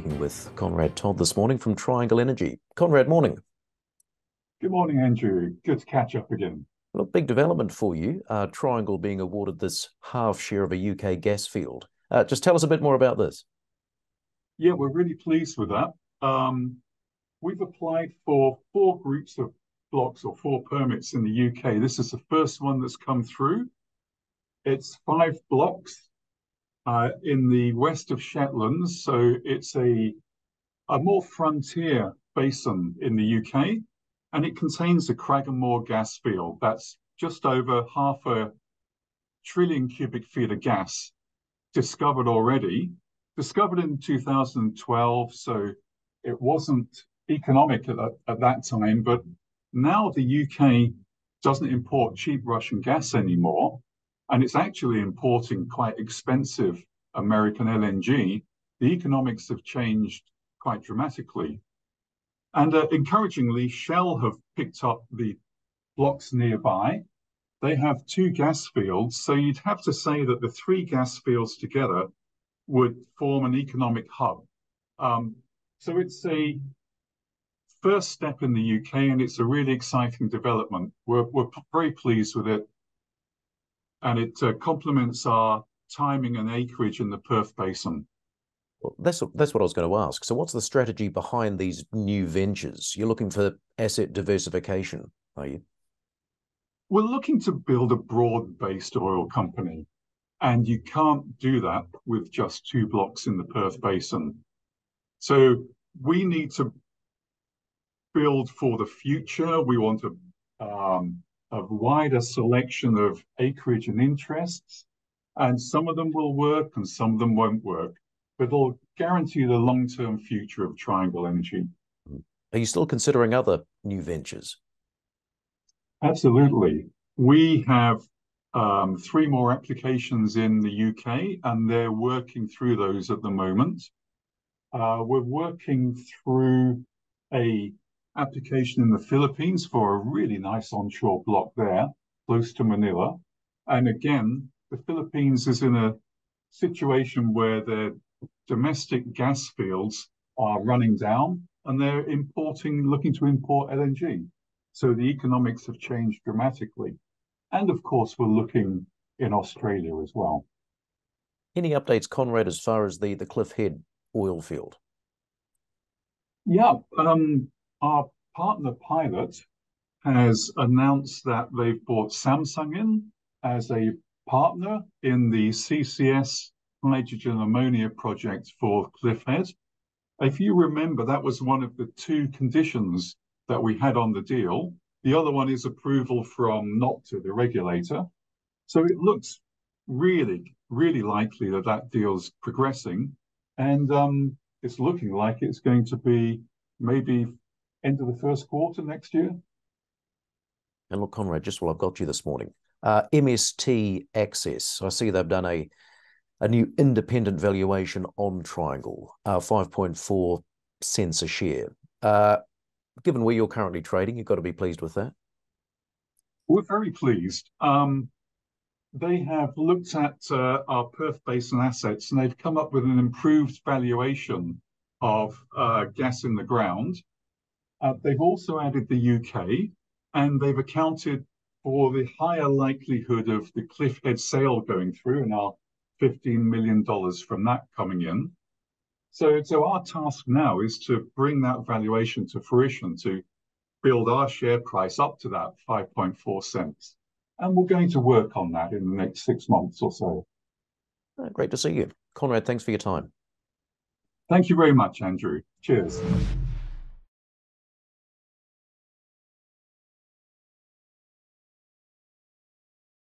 speaking with Conrad Todd this morning from Triangle Energy. Conrad, morning. Good morning, Andrew. Good to catch up again. Well, a big development for you, Triangle being awarded this half share of a UK gas field. Just tell us a bit more about this. Yeah, we're really pleased with that. We've applied for four groups of blocks or four permits in the UK. This is the first one that's come through. It's 5 blocks in the West of Shetlands. So it's a more frontier basin in the UK, and it contains the Cragganmore gas field. That's just over half a trillion cubic feet of gas discovered already, discovered in 2012. So it wasn't economic at that time, but now the UK doesn't import cheap Russian gas anymore, and it's actually importing quite expensive American LNG. The economics have changed quite dramatically. And encouragingly, Shell have picked up the blocks nearby. They have 2 gas fields, so you'd have to say that the 3 gas fields together would form an economic hub. So it's a first step in the UK, and it's a really exciting development. We're very pleased with it. And it complements our timing and acreage in the Perth Basin. Well, that's what I was going to ask. So what's the strategy behind these new ventures? You're looking for asset diversification, are you? We're looking to build a broad-based oil company, and you can't do that with just 2 blocks in the Perth Basin. So we need to build for the future. We want to a wider selection of acreage and interests, and some of them will work and some of them won't work, but they'll guarantee the long-term future of Triangle Energy. Are you still considering other new ventures? Absolutely. We have 3 more applications in the UK, and they're working through those at the moment. We're working through a application in the Philippines for a really nice onshore block there, close to Manila. And again, the Philippines is in a situation where their domestic gas fields are running down, and they're looking to import LNG. So the economics have changed dramatically. And of course, we're looking in Australia as well. Any updates, Conrad, as far as the Cliffhead oil field? Yeah. Our partner Pilot has announced that they've brought Samsung in as a partner in the CCS hydrogen ammonia project for Cliffhead. If you remember, that was one of the 2 conditions that we had on the deal. The other one is approval from NOPTA, the regulator. So it looks really, really likely that that deal's progressing, and it's looking like it's going to be maybe end of the first quarter next year. And look, Conrad, just while I've got you this morning, MST Access, I see they've done a new independent valuation on Triangle, 5.4 cents a share. Given where you're currently trading, you've got to be pleased with that. We're very pleased. They have looked at our Perth Basin assets, and they've come up with an improved valuation of gas in the ground. They've also added the UK, and they've accounted for the higher likelihood of the Cliffhead sale going through, and our $15 million from that coming in. So our task now is to bring that valuation to fruition, to build our share price up to that 5.4 cents. And we're going to work on that in the next 6 months or so. Great to see you. Conrad, thanks for your time. Thank you very much, Andrew. Cheers.